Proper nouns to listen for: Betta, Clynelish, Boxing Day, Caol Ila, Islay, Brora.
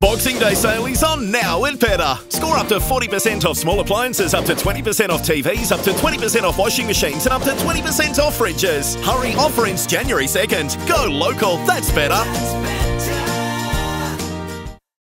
Boxing Day sale is on now at Betta. Score up to 40% off small appliances, up to 20% off TVs, up to 20% off washing machines and up to 20% off fridges. Hurry, offer ends January 2nd. Go local, that's Betta.